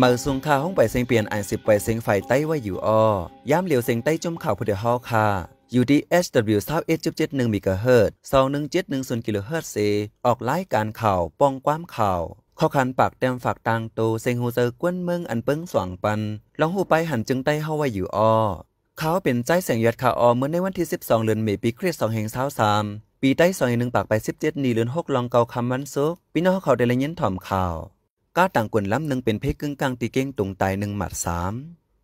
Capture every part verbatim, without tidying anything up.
เมื่อสูงข่าวห้องไปเสียงเปลี่ยนอ่านสิบไปเสียงไฟใต้ว่าอยู่อ้อย่ามเหลียวเสียงใต้จมข่าวพอดีฮอค่ะอยู่ที่ เอช ดับเบิลยู สามสิบเอ็ดจุดเจ็ดหนึ่ง มิกะเฮิรตซ์ สองหนึ่งเจ็ดหนึ่ง กิโลเฮิรตซ์ออกไล่การข่าวป้องความข่าวข้อคันปากแต้มฝากต่างโตเซงฮูเซอร์กวนเมืองอันเปิ้งสว่างปันลองหูไปหันจึงใต้เฮาว่าอยู่อ้อเขาเป็นใจแสงยอดข่าวออเมื่อในวันที่สิบสองเดือนเมษายนปีคริสต์สองพันยี่สิบสามปีใต้สองพันหนึ่งปากไปสิบเจ็ดนีเดือนหกลองเกาคำวันศุกร์พี่น้องเขาได้ละเย็นถ่อมข่าวก้าต่างกวนล้ำหนึ่งเป็นเพกึ่งกลางตีเก้งตรงตายหนึ่งหมัดสาม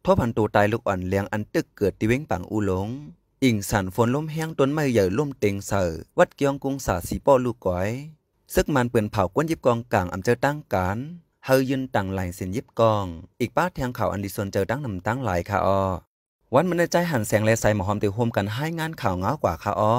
พ่อพันตูตายลูกอ่อนเลี้ยงอันตึกเกิดตีเว้งปังอูหลงอิงสันฝนล้มแห้งต้นไม้ใหญ่ล้มเต็งเสอวัดเกียงกรุงสาสีป้อลูกก้อยซึกมันเปื่อนเผากวนยิบกองกลางอำเจอตั้งการเฮยยืนต่างหลายเส้นยิบกองอีกป้าแทงข่าวอันดิสนเจอตั้งนำตั้งหลายค่ะออวันมันในใจหันแสงและสายหมอหอมติวโฮมกันให้งานข่าวเงากว่าค่ะออ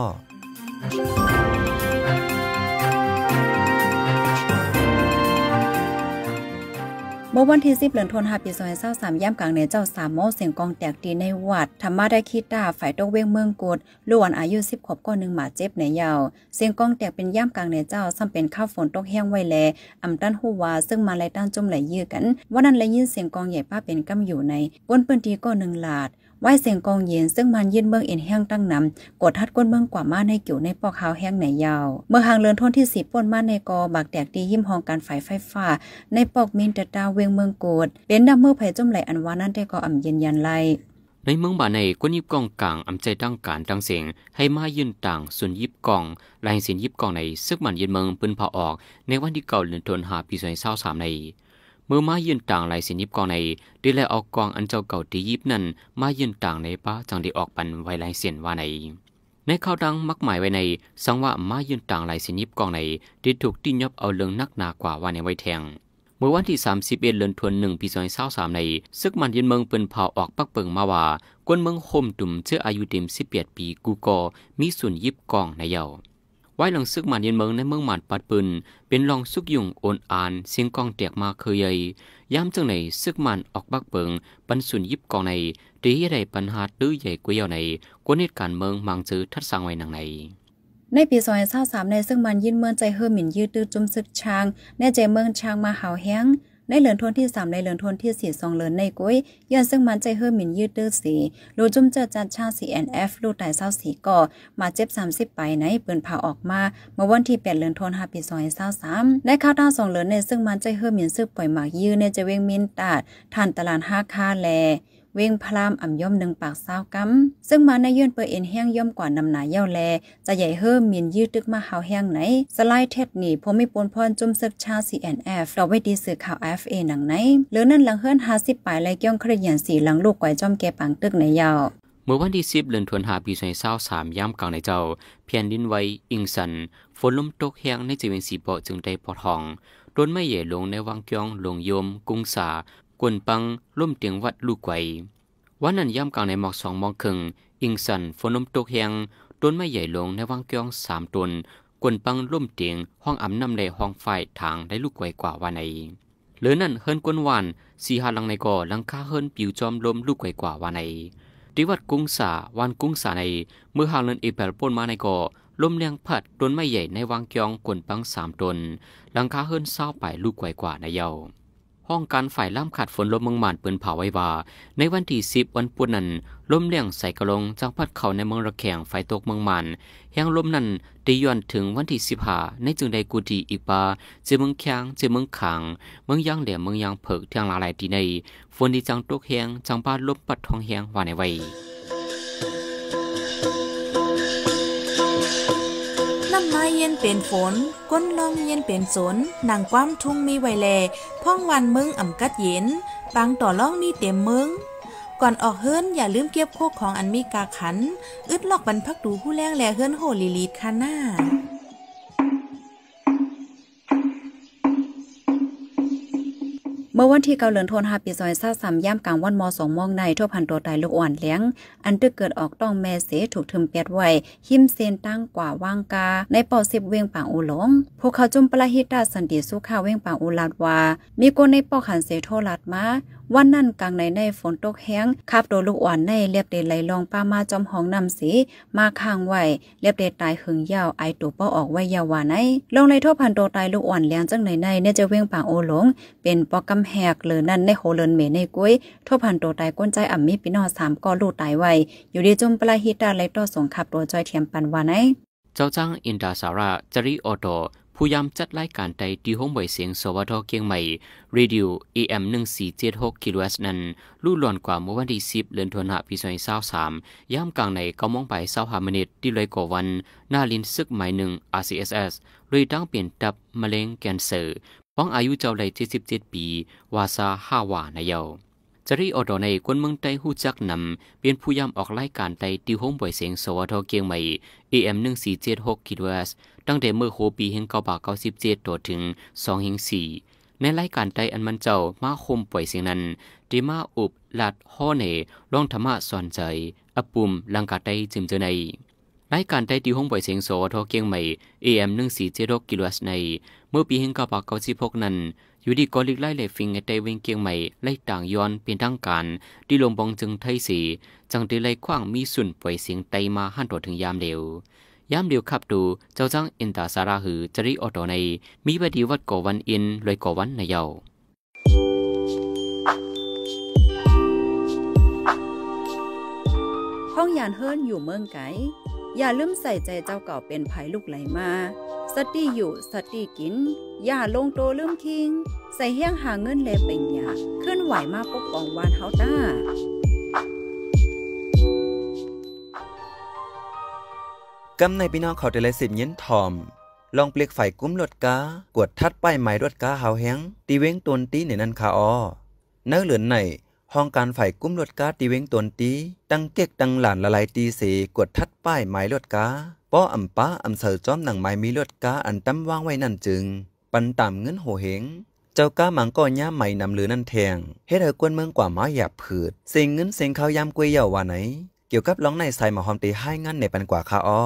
เมื่อวันที่สิบเดือนธันวาคมปีสองพันยี่สิบสามย่ำกลางเนเจ้าสามโมเสียงกองแตกตีในวัดธรรมะได้คิดด่าฝ่ายโต๊ะเว้งเมืองกุดล้วนอายุสิบขวบก้อนหนึ่งหมาเจ็บในยาวเสียงกองแตกเป็นย่ำกลางเนเจ้าซ้ำเป็นข้าวฝนตกแห้งไวแลอำตันหูวาซึ่งมาไล่ตั้งจุ่มไหลยื้อกันวันนั้นเลยยินเสียงกองใหญ่ป้าเป็นกำอยู่ในก้นปืนทีก้อนหนึ่งหลาดไหวเสียงกองเย็นซึ่งมันยืนเบื้องเอ็นแห้งตั้งน้ำกดทัดก้นเบื้องกว่าม่านให้เกี่ยวในปอกขาวแห้งไหนยาวเมื่อหางเลือนท่อนที่สิบป้นม่านในกอบักแตกดีหิ้มหองการไฟไฟฟ้าในปอกมินเตตาเวียงเมืองโกดเป็นดับเมื่อไผ่จมไหลอันวานั่นได้กออ่ำเย็นยันไลในเมืองบ่าในก้นยิบกองกลางอำใจตั้งการตั้งเสียงให้มายืนต่างส่วนยิบกองลายเสียงยิบกองในซึ่งมันยืนเมืองปืนผ่าออกในวันที่เก่าเลือนทนหาปีสองพันสามในเมื่อมายืนต่างลายเสียงยิบกองในได้แลเอากองอันเจ้าเก่าที่ยิบนั่นมายืนต่างในป้าจังได้ออกปันไว้ลายเสียนว่าในในข้าวดังมักหมายไว้ในสังว่ามายืนต่างลายเสียงยิบกองในได้ถูกตียับเอาเรื่องนักหนากว่าว่าในไว้แทงเมื่อวันที่สามสิบเอ็ดเดือนธันวาคมปีสองพันยี่สิบสามในซึกมันยืนเมืองเปิ่นเผาออกปักเปิงมาว่ากวนเมืองโฮมตุ่มเชื่ออายุเต็มสิบแปดปีกูกอมีส่วนยิบกองในเยาไว้หลังซึกมันยันเมืองในเมืองหมันปัดปืนเป็นลองซุกยุ่งโอนอานเสียงกองแตกมาเคยใหญ่ย้ำจังในซึกมันออกบักเปิงปันสุนยิบกองในตีให้ได้ปัญหาตื้อใหญ่กว่าเยาในกวนเหตุการณ์เมืองมังจือทัดสังไว้หนังในในปีสองพันสามในซึกมันยินเมืองใจเฮือหมิ่นยืดตื้อจุ่มซึกช้างในใจเมืองช้างมาหาวแห้งในเหลือนทนที่สามในเหลือนทนที่สี่สองเหลือนในกุ้ยย้อนซึ่งมันใจเฮิร์มินยืดดื้อสีรูจุ่มเจอจัดช่างสีแอนเอฟรูตายเศร้าสีก่อมาเจ็บสามสิบไปในปืนเผาออกมาเมื่อวันที่แปดเหลือนทนหาปีซอยเศร้าสามได้ข้าวต้าสองเหลือนในซึ่งมันใจเฮิร์มินซื้อปล่อยหมากยืดในจะเวงมินตาดทานตลาดห้าค่าแลเว้งพรามอ่ำย่อมหนึ่งปากสาวกัมซึ่งมาในยื่นเปอร์เอ็นแห้งย่อมกว่านำหนาเย่าแลจะใหญ่เฮิมมีนยืดตึกมาหาวแห้งไหนสไลด์เท็ดหนีผมไม่ปนพรจุ่มซึกชาซีแอนเอฟเราไว้ดีสื่อข่าวเอฟเอหนังไหนหรือนั่นหลังเฮิร์นฮาสิบปลายไรเกี้ยงเครียนสีหลังลูกไก่จอมแกปังตึกในเยาเมื่อวันที่สิบเดือนธันวาคมปีสองพันยี่สิบสามย่ำกลางในเจ้าเพียนดินไว้อิงสันฝนล้มตกแห้งในจีเวนสีเปาะจึงได้ปอทองต้นไม้ใหญ่ลงในวังเกี้ยงลงยมกุ้งสากวนปังล่มเตียงวัดลูกไก่วันนั้นย่ำกลางในหมอกสองมองครึ่งอิงสันฝนล้มตกแห้งต้นไม้ใหญ่ลงในวังเกี้ยงสามต้นกวนปังล่มเตียงห้องอ่ำน้ำไหลห้องไฟทางได้ลูกไก่กว่าวันในเหลือนั่นเฮิร์นกวนวานสีหาลังในก่อลังคาเฮิร์นปิวจอมลมลูกไก่กว่าวันในที่วัดกุ้งสาวันกุ้งสาในเมื่อหางเลินเอเปิลปนมาในก่อล่มเลียงพัดต้นไม้ใหญ่ในวังเกี้ยงกวนปังสามต้นลังคาเฮิร์นเศร้าไปลูกไก่กว่าในเยาห้องการฝ่ายล่ามขาดฝนลมเมืองหมานปืนเผาไว้ว่าในวันที่สิบวันพุธนั้นลมเลี้ยงใส่กระลงจังพัดเข่าในเมืองระแขงไฟตกเมืองหมานแห้งลมนั้นตีย้อนถึงวันที่สิบห้าในจึงได้กูดีอีกปาเจเมืองแข้งเจเมืองขางเมืองย่างเหลี่ยมเมืองย่างเผือกเทียงลาลายตีในฝนที่จังตกแห้งจังพัดลมปัดทองแห้งว่าในไว้น้ำไม้เย็นเป็นฝนก้นลองเย็นเป็นสนนางความทุ่งมีไวแลพ่องวันมึงอ่ำกัดเย็นปังต่อล่องมีเต็มมึงก่อนออกเฮิร์นอย่าลืมเก็บโคกของอันมีกาขันอึดลอกบรรพักดูผู้แรงแลเฮิร์นโหลีลีดคาน่าเมื่อวันที่เกาเหลือนทนหาปีซอยซาสามย่ำกลางวันมอสองมองในทั่วพันตัวตายลูกอ่อนเลี้ยงอันตึกเกิดออกต้องแม่เสถูกถึมเปียดไว้หิมเซนตั้งกว่าว่างกาในปอสิบเวียงปางอูหลงพวกเขาจุ่มปลาฮิตาสันติสุข้าเวียงปางอูลาดวามีโกในปอขันเสโทลัดมา วันนั้นกลางในในฝนตกแห้งขับโดลูกอ่อนในเรียบเดไหลลองป้ามาจอมห้องนำสีมาข้างไว้เรียบเดตายหึงยาวไอตัวป้อออกไว้ยาวว่าไหนลองในท่อพันโตตายลูกอ่อนเลี้ยงจังในในเนี่ยจะเว้งปางโอหลงเป็นปอกำแหกหรือนั่นในโหเลินเมในกล้วยท่อพันโตตายก้นใจอ่ำมีพี่น้องสามก้อลูกตายไว้อยู่ดีจมปลาฮิตาไหลต่อส่งขับตัวจอยเทียมปันว่าไหนเจ้าจ้างอินดาสาราจริโอโตผู้ยำจัดรายการใดที่ห้องบ่อยเสียงสวทเกียงใหม่รีดิว เอ เอ็ม หนึ่งสี่เจ็ดหกกิโลเฮิรตซ์นั้นลู่หล่อนกว่าเมื่อวันที่สิบเดือนธันวาคมปีสองพันยี่สิบสามย่ำกลางในเก้าโมงไปยี่สิบห้านาทีที่เลยก่อวันหน้าลิ้นซึกหมายหนึ่ง อาร์ ซี เอส เอส เลยตั้งเปลี่ยนตับมะเร็งแคนเซอร์ป้องอายุเจ้าเลยเจ็ดสิบเจ็ดปีวาซาฮาวานายาวจริออดในคนเมืองใต้หูจักนำเป็นผู้ยำออกรายการใดที่ห้องบ่อยเสียงสวทเกียงใหม่ เอ เอ็ม หนึ่งสี่เจ็ดหกกิโลเฮิรตซ์ตั้งแต่เมื่อโคปีเฮงเก้าบาเก้าสิบเจ็ดต่อถึงสองเฮงสี่ในรายการใดอันมันเจ้ามาคมป่วยเสียงนั้นดีมาอุบลัดห่อเน่ร้องธรรมะสอนใจอปุ่มลังกาใดจิมเจอในรายการใดที่ห้องป่วยเสียงสวทเกียงใหม่ เอ เอ็ม หนึ่งสี่เจ็ดหกกิโลเฮิรตซ์ในเมื่อปีเฮงเก้าบาเก้าสิบหกนั้นอยู่ดีก็ลิกไล่เล่ฟิงในใจเวงเกียงใหม่ไล่ต่างย้อนเป็นทั้งการดีลมบองจึงไทยสีจังตีไล่ขว้างมีสุ่นป่วยเสียงไตมาหันตัวถึงยามเดียวยามเดียวขับดูเจ้าจังอินตาสาราหือจริออโตในมีปฏิวัติก่อวันอินลอยก่อวันในเยาห้องยานเฮิรนอยู่เมืองไกอย่าลืมใส่ใจเจ้าเก่าเป็นไผ่ลูกไหลมาสติอยู่สติกินอย่าลงโตลืมคิงใส่เฮี้ยงหาเงินเลเป็นยาเคลื่อนไหวมาปกป้องวานเฮาต้ากำในพี่น้องเขาแต่ละสิบยินทอมลองเปลียกไฟกุ้มรถกากวดทัดป้ายไม้รถกาเฮาแห้งตีเว้งตนตีในนันคาออเนื้อเหลือนในห้องการไฟกุ้มรถกาตีเว้งตนตีตั้งเก็กตั้งหลานละลายตีสีกวดทัดป้ายไม้รถกาป้ออ่ำป้าอ่ำเสือจอมหนังไม้มีรถกาอันตั้มว่างไว้นั่นจึงปันตามเงินโหเหงเจ้าก้าหมังก้อนย่าใหม่นำหรือนั่นแทงเฮ็ดให้กวนเมืองกว่าม้าหยาบผืดเสียงเงินเสียงข้าวยามกวยเยาว่าไหนเกี่ยวกับร้องในสายหมอหอมตีให้งั้นในปันกว่าคาอ้อ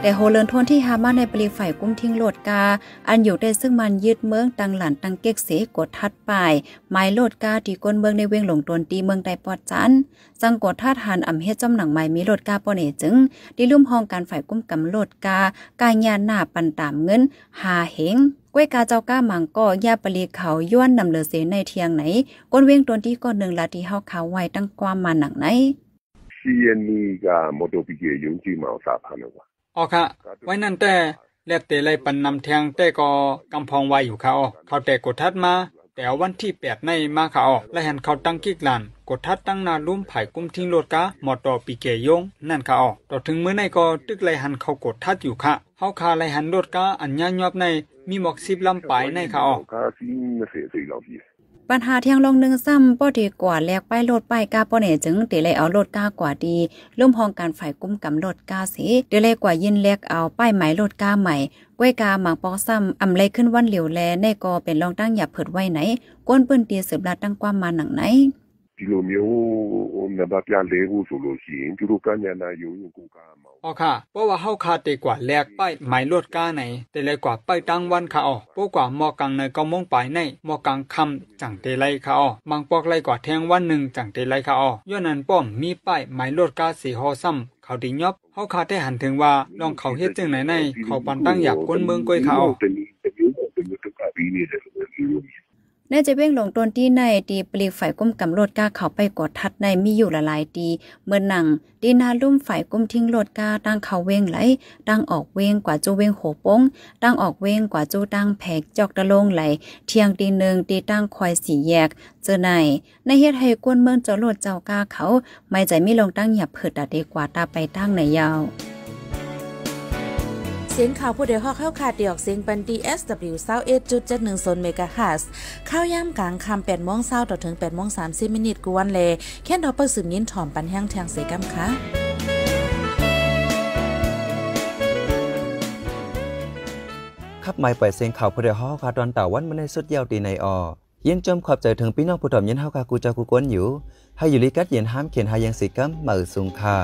แต่โฮเลินทวนที่หามาในปลีฝ่ายกุ้มทิ้งโลดกาอันอยู่ได้ซึ่งมันยืดเมืองตังหลันตังเก็กเสกดทัดป่ายไม้โลดกาตีก้นเมืองในเวียงหลงตนตีเมืองใดปอดจันจังกดทัดหันอ่ำเฮ็ดจ้ำหนังไม้มีโลดกาปอเนจึงดิลุ่มห้องการฝ่ายกุ้มกำโลดกากายญาหน้าปันตามเงินหาเหงกวยกาเจ้าก้ามังก็ย่าปลีเขาย้วนนำเลือเสในเทียงไหนก้นเวียงตนที่ก้นหนึ่งลาตีเฮาเขาไว้ตั้งความมาหนังไหนซีเอ็นนี่กาโมโตปิเกยุงจีเหมาสาพันวะอ๋อค่ะไว้นั่นแต่เล็บเตะไรปันนำแทงแต่ก็กำพองไว้อยู่เขาเขาแต่กดทัดมาแต่วันที่แปดในมาเขาและเห็นเขาตั้งกิกลันกดทัดตั้งนาลุ่มไผ่กุ้มทิ้งรถกะหมอต่อปีเกยงนั่นเขาต่อถึงมื้อในก็ตึกไรหันเขากดทัดอยู่ค่ะเขาคาไรหันรถกะอันย่ายอบในมีหมอกซิบลำปลายในเขาปัญหาเที่ยงลงหนึ่งซ้ำป้อดีกว่าแลกป้ายโลดป้ายกาป้อเนจึงเดลัยเอาโลดกากว่าดีร่วมห้องการฝ่ายกุ้มกำโลดกาเสเดลัยกว่ายินแลกเอาป้ายหมายโลดกาใหม่กล้วยกาหมางปอกซ้ำอำไรขึ้นวันเหลียวแลในกอเป็นรองตั้งหยาบเผิดไว้ไหนก้นปืนตีสืบลาตั้งความมาหนังไหนอ๋อค่ะเพราะว่าเฮาคาเตกว่าแลกป้ายหมายลวดก้าไหนแต่เลยกว่าป้ายตั้งวันค่ะอ๋อเพราะกว่ามอกลางในก็มองไปในมอกลางคำจังเตไลค่ะอ๋อบางปอกไลกว่าแทงวันหนึ่งจังเตไลค่ะอ๋อย้อนนั้นป้อมมีป้ายหมายลวดก้าสีหอซ้ำเขาดิงยอบเฮาคาได้หันถึงว่าลองเขาเฮ็ดจึงไหนในเขาปันตั้งหยาบก้นเมืองก้อยเขาในจะเว้งหลงตนที่ในตีปลีฝ่ายกุ้มกำโลดกาเขาไปกดทัดในมีอยู่ละลายตีเมื่อหนังตีนาลุ่มฝ่ายกุ้มทิ้งโลดกาตั้งเขาเว้งไหลตั้งออกเว้งกว่าจูเว้งโหปงตั้งออกเว้งกว่าจูตั้งแผกจอกตะลงไหลเทียงตีหนึ่งตีตั้งคอยสีแยกเจอในในเฮ็ดให้กวนเมืองเจ้าโลดเจ้ากาเขาไม่ใจมีลงตั้งหยับเผิดดัดดีกว่าตาไปตั้งในยาวเสียงข่าวผู้เดียวฮอกเข้าขาดเดี่ยวเสียงปันดี เอส ดับเบิลยู เก้าสิบเอ็ดจุดเจ็ดหนึ่ง เมกะเฮิรตซ์ข้าวย่ำกลางคำแปดโมงเช้าต่อถึงแปดโมงสามสิบนาทีกวนเลแค่ดอกเปิ้ลสืบยินถ่อมปันแห้งแทงเสกัมค่ะครับไม่ปล่อยเสียงข่าวผู้เดียวฮอกขาดตอนต่าวันมันในสุดยาวตีในออเย็นจมขอบใจถึงพี่น้องผู้ถ่อมยินเฮาคากูเจ้ากูก้นอยู่ให้อยู่ลิกัดเย็นห้ามเขียนหายังเสกัมเหมือสูงค่ะ